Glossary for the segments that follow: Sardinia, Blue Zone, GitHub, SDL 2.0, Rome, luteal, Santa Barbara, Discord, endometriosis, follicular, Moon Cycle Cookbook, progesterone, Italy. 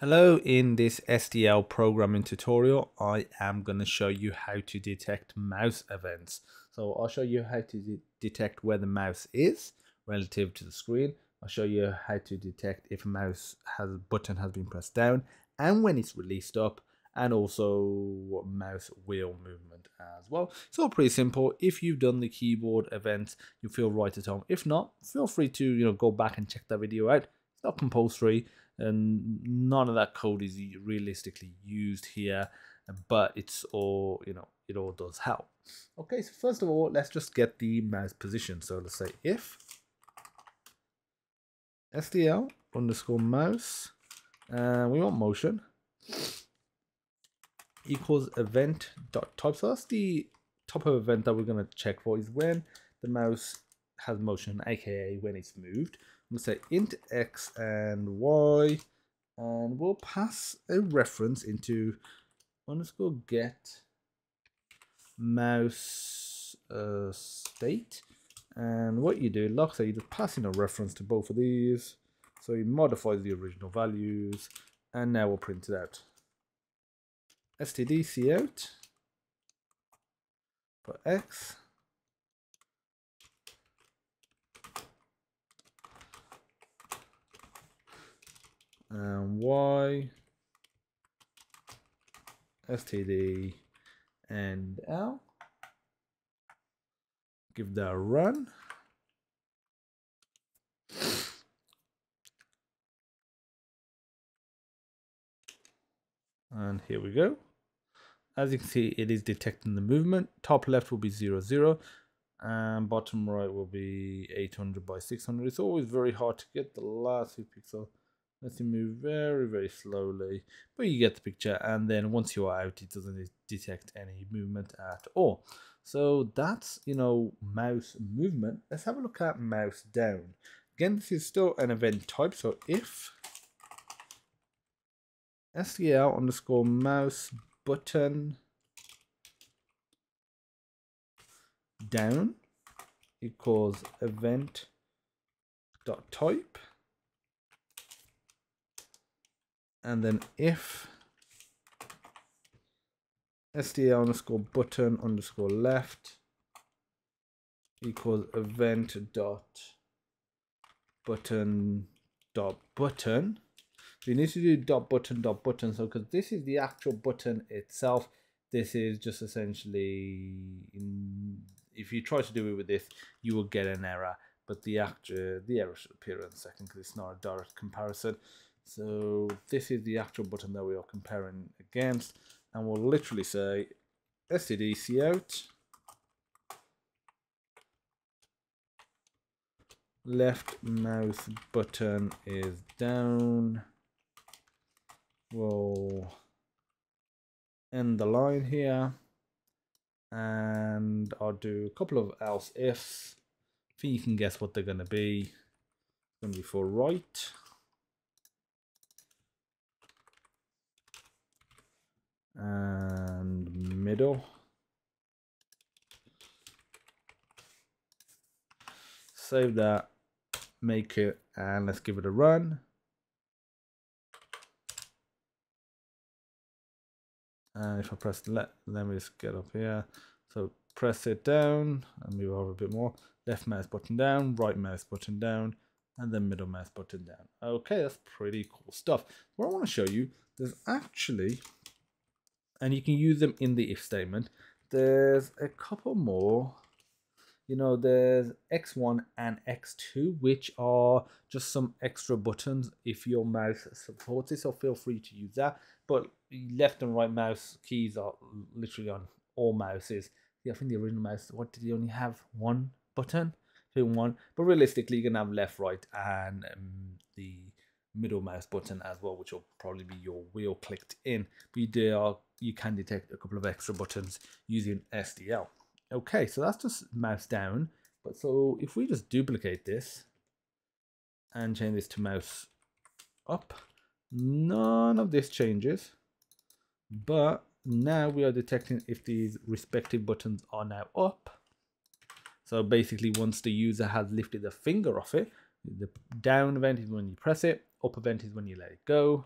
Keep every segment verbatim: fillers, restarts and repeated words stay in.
Hello, in this S D L programming tutorial, I am going to show you how to detect mouse events. So I'll show you how to de detect where the mouse is relative to the screen. I'll show you how to detect if a mouse has a button has been pressed down and when it's released up, and also mouse wheel movement as well. It's all pretty simple. If you've done the keyboard events, you feel right at home. If not, feel free to you know go back and check that video out. It's not compulsory. And none of that code is realistically used here, but it's all, you know, it all does help. Okay, so first of all, let's just get the mouse position. So let's say if S D L underscore mouse, and uh, we want motion equals event dot type. So that's the type of event that we're going to check for, is when the mouse has motion, aka when it's moved. I'm going to say int x and y, and we'll pass a reference into underscore get mouse uh, state. And what you do, like I say, you just pass in a reference to both of these, so it modifies the original values, and now we'll print it out. Std cout for x. And y, std, and l. Give that a run. And here we go. As you can see, it is detecting the movement. Top left will be zero, zero. And bottom right will be eight hundred by six hundred. It's always very hard to get the last few pixels. Let's move very, very slowly, but you get the picture. And then once you are out, it doesn't detect any movement at all. So that's, you know, mouse movement. Let's have a look at mouse down. Again, this is still an event type. So if S D L underscore mouse button down equals event dot type. And then if S D L underscore button underscore left equals event dot button dot button. So you need to do dot button dot button. So because this is the actual button itself, this is just essentially, in, if you try to do it with this, you will get an error. But the actual the error should appear in a second because it's not a direct comparison. So this is the actual button that we are comparing against, and we'll literally say std cout left mouse button is down. We'll end the line here, and I'll do a couple of else ifs. I think you can guess what they're going to be. It's going to be for right. And middle. Save that, make it, and let's give it a run. And if I press let, let me just get up here. So press it down and move over a bit more. Left mouse button down, right mouse button down, and then middle mouse button down. Okay, that's pretty cool stuff. What I want to show you, there's actually, and you can use them in the if statement. There's a couple more. You know, there's X one and X two, which are just some extra buttons if your mouse supports it. So feel free to use that. But left and right mouse keys are literally on all mouses. Yeah, I think the original mouse, what did you only have? One button? One. But realistically, you're going to have left, right, and um, the middle mouse button as well, which will probably be your wheel clicked in. But you, do are, you can detect a couple of extra buttons using S D L. Okay, so that's just mouse down. But so if we just duplicate this and change this to mouse up, none of this changes. But now we are detecting if these respective buttons are now up. So basically, once the user has lifted the finger off it, the down event is when you press it, up event is when you let it go,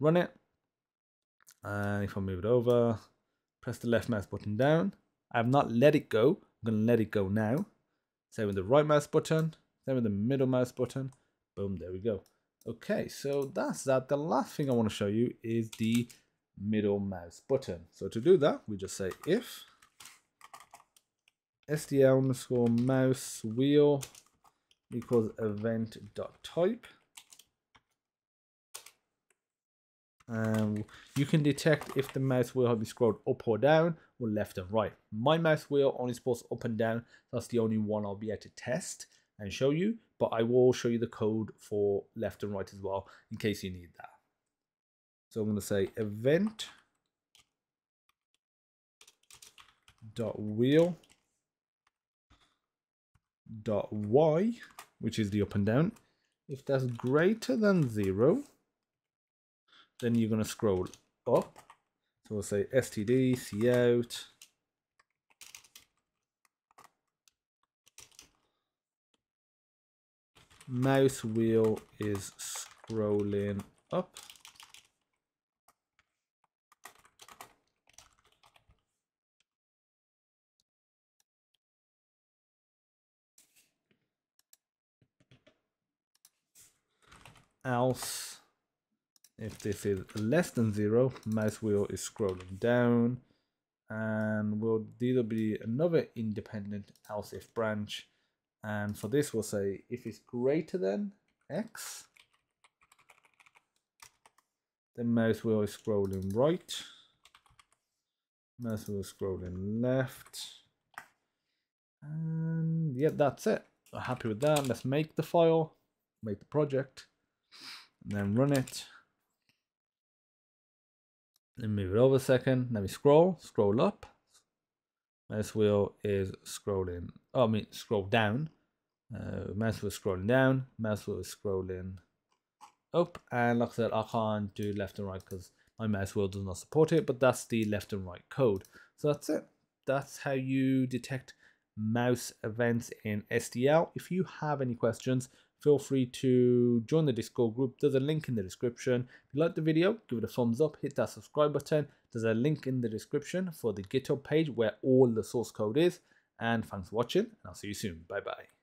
run it. And if I move it over, press the left mouse button down. I have not let it go. I'm going to let it go now. Same with the right mouse button. Same with the middle mouse button. Boom, there we go. Okay, so that's that. The last thing I want to show you is the middle mouse button. So to do that, we just say if S D L underscore mouse wheel equals event dot type. Um, you can detect if the mouse wheel has been scrolled up or down or left and right. My mouse wheel only scrolls up and down. That's the only one I'll be able to test and show you, but I will show you the code for left and right as well in case you need that. So I'm going to say event dot wheel dot y, which is the up and down. If that's greater than zero, then you're going to scroll up. So we'll say std cout mouse wheel is scrolling up. Else, if this is less than zero, mouse wheel is scrolling down. And we'll, there will be another independent else if branch. And for this, we'll say if it's greater than x, then mouse wheel is scrolling right, mouse wheel is scrolling left. And yeah, that's it. I'm happy with that. Let's make the file, make the project, and then run it. Let me move it over a second. Let me scroll, scroll up. Mouse wheel is scrolling. Oh, I mean, scroll down. Uh, mouse wheel is scrolling down. Mouse wheel is scrolling up. And like I said, I can't do left and right because my mouse wheel does not support it. But that's the left and right code. So that's it. That's how you detect mouse events in S D L. If you have any questions, feel free to join the Discord group. There's a link in the description. If you like the video, give it a thumbs up, hit that subscribe button. There's a link in the description for the GitHub page where all the source code is. And thanks for watching, and I'll see you soon. Bye bye.